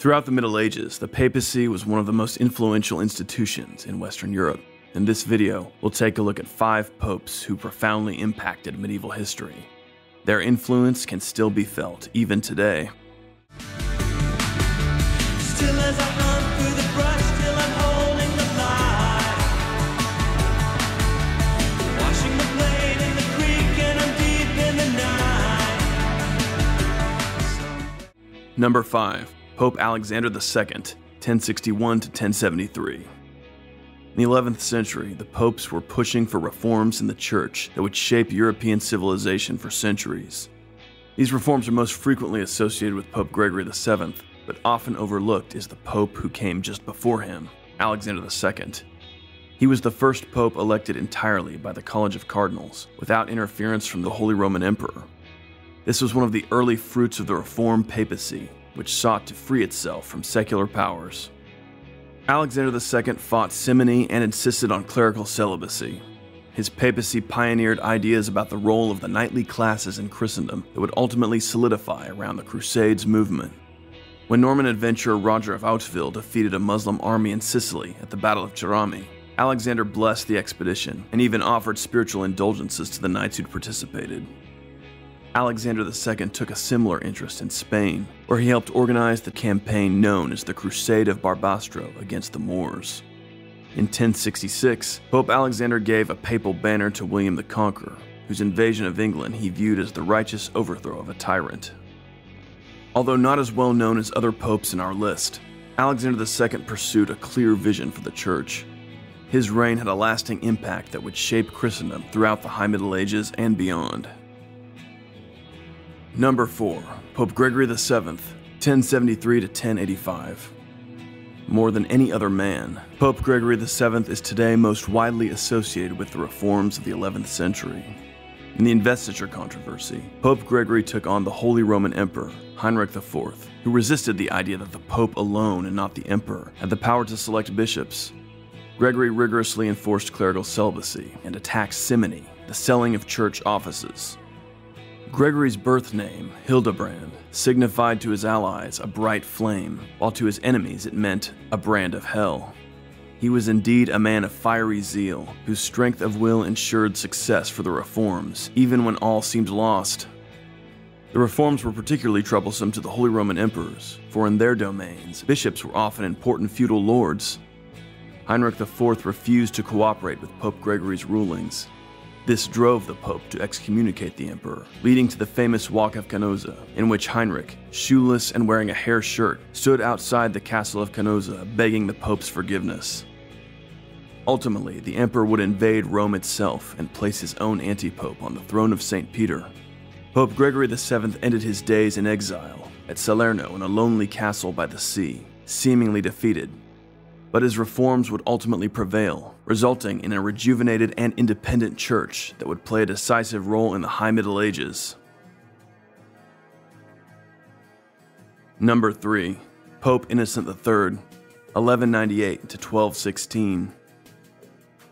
Throughout the Middle Ages, the papacy was one of the most influential institutions in Western Europe. In this video, we'll take a look at 5 popes who profoundly impacted medieval history. Their influence can still be felt, even today. Still as I run through the brush, still I'm holding the light. Washing the blade in the creek and I'm deep in the night. Number 5. Pope Alexander II, 1061 to 1073. In the 11th century, the popes were pushing for reforms in the church that would shape European civilization for centuries. These reforms are most frequently associated with Pope Gregory VII, but often overlooked is the pope who came just before him, Alexander II. He was the first pope elected entirely by the College of Cardinals, without interference from the Holy Roman Emperor. This was one of the early fruits of the Reformed papacy, which sought to free itself from secular powers. Alexander II fought simony and insisted on clerical celibacy. His papacy pioneered ideas about the role of the knightly classes in Christendom that would ultimately solidify around the Crusades movement. When Norman adventurer Roger of Outville defeated a Muslim army in Sicily at the Battle of Cerami, Alexander blessed the expedition and even offered spiritual indulgences to the knights who'd participated. Alexander II took a similar interest in Spain, where he helped organize the campaign known as the Crusade of Barbastro against the Moors. In 1066, Pope Alexander gave a papal banner to William the Conqueror, whose invasion of England he viewed as the righteous overthrow of a tyrant. Although not as well known as other popes in our list, Alexander II pursued a clear vision for the Church. His reign had a lasting impact that would shape Christendom throughout the High Middle Ages and beyond. Number 4. Pope Gregory VII, 1073 to 1085. More than any other man, Pope Gregory VII is today most widely associated with the reforms of the 11th century. In the investiture controversy, Pope Gregory took on the Holy Roman Emperor, Heinrich IV, who resisted the idea that the Pope alone and not the Emperor had the power to select bishops. Gregory rigorously enforced clerical celibacy and attacked simony, the selling of church offices. Gregory's birth name, Hildebrand, signified to his allies a bright flame, while to his enemies it meant a brand of hell. He was indeed a man of fiery zeal, whose strength of will ensured success for the reforms, even when all seemed lost. The reforms were particularly troublesome to the Holy Roman emperors, for in their domains, bishops were often important feudal lords. Heinrich IV refused to cooperate with Pope Gregory's rulings. This drove the Pope to excommunicate the Emperor, leading to the famous Walk of Canossa, in which Heinrich, shoeless and wearing a hair shirt, stood outside the castle of Canossa begging the Pope's forgiveness. Ultimately, the Emperor would invade Rome itself and place his own anti-Pope on the throne of St. Peter. Pope Gregory VII ended his days in exile, at Salerno in a lonely castle by the sea, seemingly defeated. But his reforms would ultimately prevail, resulting in a rejuvenated and independent church that would play a decisive role in the High Middle Ages. Number 3. Pope Innocent III, 1198 to 1216.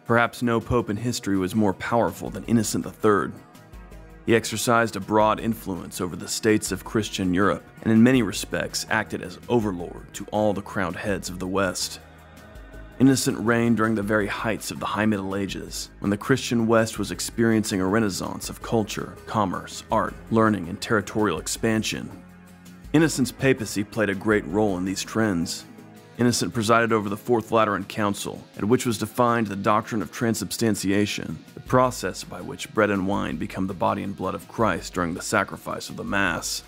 Perhaps no pope in history was more powerful than Innocent III. He exercised a broad influence over the states of Christian Europe and in many respects acted as overlord to all the crowned heads of the West. Innocent reigned during the very heights of the High Middle Ages, when the Christian West was experiencing a renaissance of culture, commerce, art, learning, and territorial expansion. Innocent's papacy played a great role in these trends. Innocent presided over the Fourth Lateran Council, at which was defined the doctrine of transubstantiation, the process by which bread and wine become the body and blood of Christ during the sacrifice of the Mass.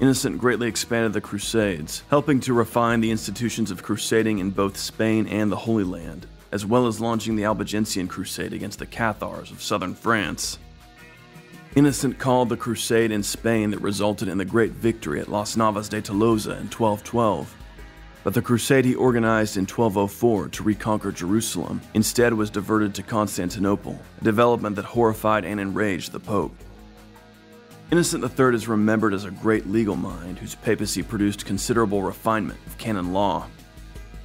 Innocent greatly expanded the Crusades, helping to refine the institutions of crusading in both Spain and the Holy Land, as well as launching the Albigensian Crusade against the Cathars of southern France. Innocent called the crusade in Spain that resulted in the great victory at Las Navas de Tolosa in 1212, but the crusade he organized in 1204 to reconquer Jerusalem instead was diverted to Constantinople, a development that horrified and enraged the Pope. Innocent III is remembered as a great legal mind whose papacy produced considerable refinement of canon law.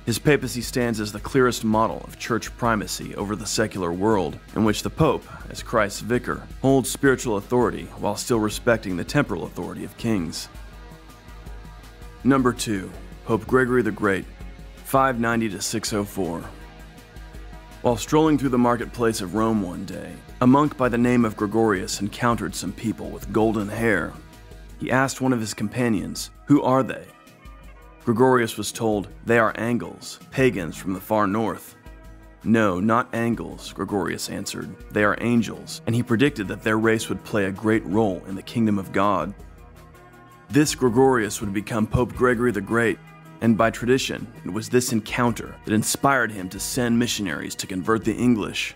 His papacy stands as the clearest model of church primacy over the secular world, in which the Pope, as Christ's vicar, holds spiritual authority while still respecting the temporal authority of kings. Number 2. Pope Gregory the Great, 590–604. While strolling through the marketplace of Rome one day, a monk by the name of Gregorius encountered some people with golden hair. He asked one of his companions, "Who are they?" Gregorius was told, "They are Angles, pagans from the far north." "No, not Angles," Gregorius answered. "They are angels," and he predicted that their race would play a great role in the kingdom of God. This Gregorius would become Pope Gregory the Great, and by tradition, it was this encounter that inspired him to send missionaries to convert the English.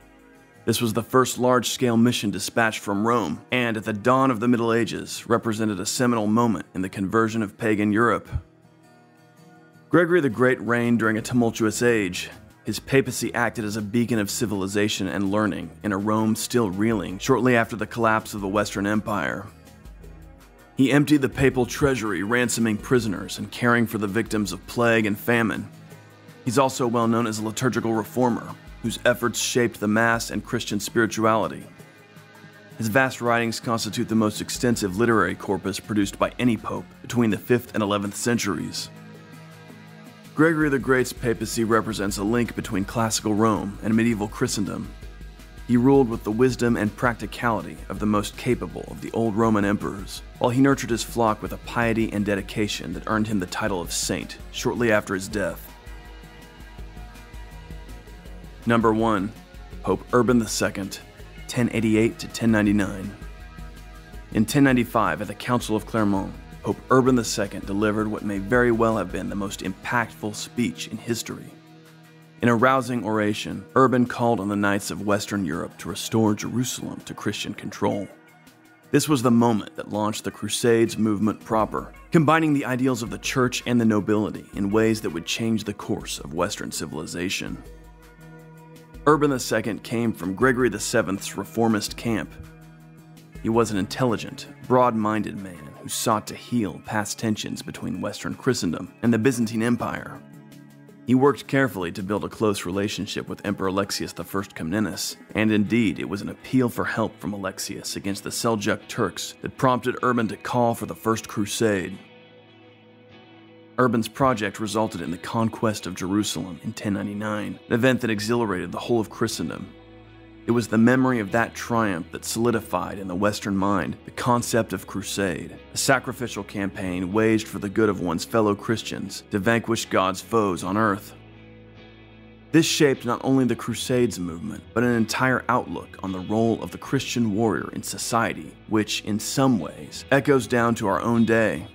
This was the first large-scale mission dispatched from Rome, and at the dawn of the Middle Ages, represented a seminal moment in the conversion of pagan Europe. Gregory the Great reigned during a tumultuous age. His papacy acted as a beacon of civilization and learning in a Rome still reeling shortly after the collapse of the Western Empire. He emptied the papal treasury, ransoming prisoners and caring for the victims of plague and famine. He's also well known as a liturgical reformer, whose efforts shaped the Mass and Christian spirituality. His vast writings constitute the most extensive literary corpus produced by any pope between the 5th and 11th centuries. Gregory the Great's papacy represents a link between classical Rome and medieval Christendom. He ruled with the wisdom and practicality of the most capable of the old Roman emperors, while he nurtured his flock with a piety and dedication that earned him the title of saint shortly after his death. Number 1. Pope Urban II, 1088–1099. In 1095, at the Council of Clermont, Pope Urban II delivered what may very well have been the most impactful speech in history. In a rousing oration, Urban called on the Knights of Western Europe to restore Jerusalem to Christian control. This was the moment that launched the Crusades movement proper, combining the ideals of the Church and the nobility in ways that would change the course of Western civilization. Urban II came from Gregory VII's reformist camp. He was an intelligent, broad-minded man who sought to heal past tensions between Western Christendom and the Byzantine Empire. He worked carefully to build a close relationship with Emperor Alexius I Comnenus, and indeed it was an appeal for help from Alexius against the Seljuk Turks that prompted Urban to call for the First Crusade. Urban's project resulted in the conquest of Jerusalem in 1099, an event that exhilarated the whole of Christendom. It was the memory of that triumph that solidified in the Western mind the concept of crusade, a sacrificial campaign waged for the good of one's fellow Christians to vanquish God's foes on earth. This shaped not only the Crusades movement, but an entire outlook on the role of the Christian warrior in society, which, in some ways, echoes down to our own day.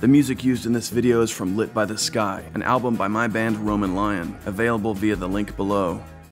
The music used in this video is from Lit by the Sky, an album by my band Roman Lion, available via the link below.